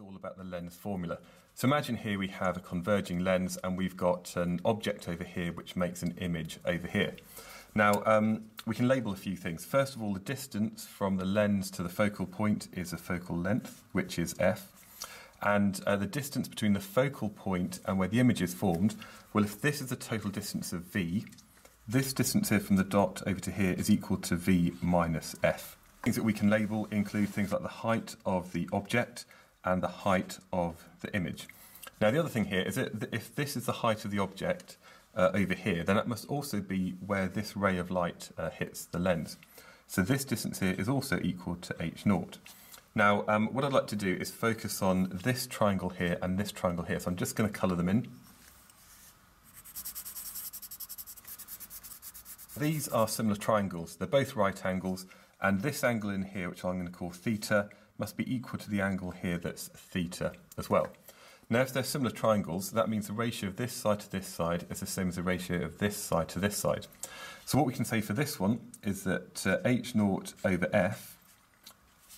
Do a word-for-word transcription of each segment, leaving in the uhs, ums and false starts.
is all about the lens formula. So imagine here we have a converging lens and we've got an object over here which makes an image over here. Now um, we can label a few things. First of all, the distance from the lens to the focal point is a focal length, which is f. And uh, the distance between the focal point and where the image is formed, well, if this is the total distance of v, this distance here from the dot over to here is equal to v minus f. Things that we can label include things like the height of the object and the height of the image. Now the other thing here is that if this is the height of the object uh, over here, then that must also be where this ray of light uh, hits the lens. So this distance here is also equal to h naught. Now um, what I'd like to do is focus on this triangle here and this triangle here, so I'm just going to colour them in. These are similar triangles, they're both right angles, and this angle in here, which I'm going to call theta, must be equal to the angle here that's theta as well. Now if they're similar triangles, that means the ratio of this side to this side is the same as the ratio of this side to this side. So what we can say for this one is that uh, h naught over f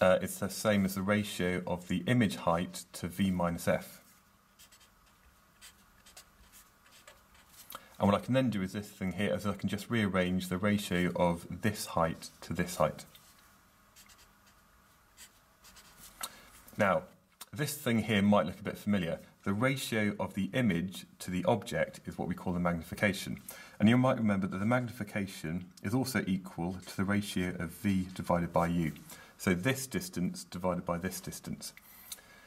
uh, is the same as the ratio of the image height to v minus f. And what I can then do is this thing here, is I can just rearrange the ratio of this height to this height. Now, this thing here might look a bit familiar. The ratio of the image to the object is what we call the magnification. And you might remember that the magnification is also equal to the ratio of v divided by u. So this distance divided by this distance.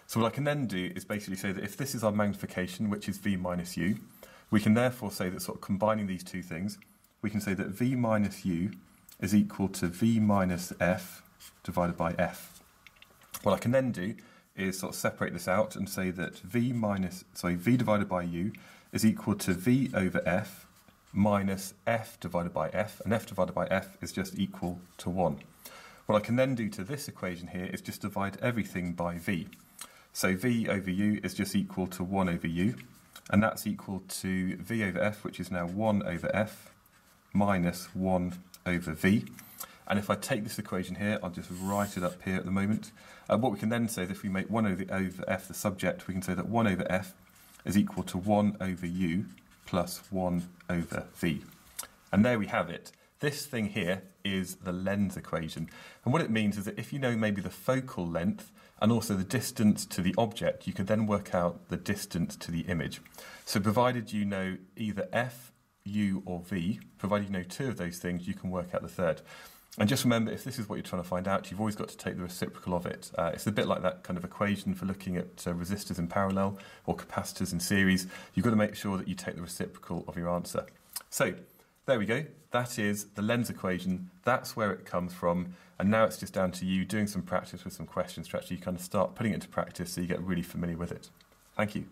So what I can then do is basically say that if this is our magnification, which is v minus u, we can therefore say that, sort of combining these two things, we can say that v minus u is equal to v minus f divided by f. What I can then do is sort of separate this out and say that v minus, sorry, v divided by u is equal to v over f minus f divided by f, and f divided by f is just equal to one. What I can then do to this equation here is just divide everything by v. So v over u is just equal to one over u. And that's equal to v over f, which is now one over f, minus one over v. And if I take this equation here, I'll just write it up here at the moment. Uh, what we can then say is if we make one over, over f the subject, we can say that one over f is equal to one over u plus one over v. And there we have it. This thing here is the lens equation. And what it means is that if you know maybe the focal length and also the distance to the object, you can then work out the distance to the image. So provided you know either f, u or v, provided you know two of those things, you can work out the third. And just remember, if this is what you're trying to find out, you've always got to take the reciprocal of it. Uh, it's a bit like that kind of equation for looking at uh, resistors in parallel or capacitors in series. You've got to make sure that you take the reciprocal of your answer. So there we go. That is the lens equation. That's where it comes from. And now it's just down to you doing some practice with some questions to actually kind of start putting it into practice so you get really familiar with it. Thank you.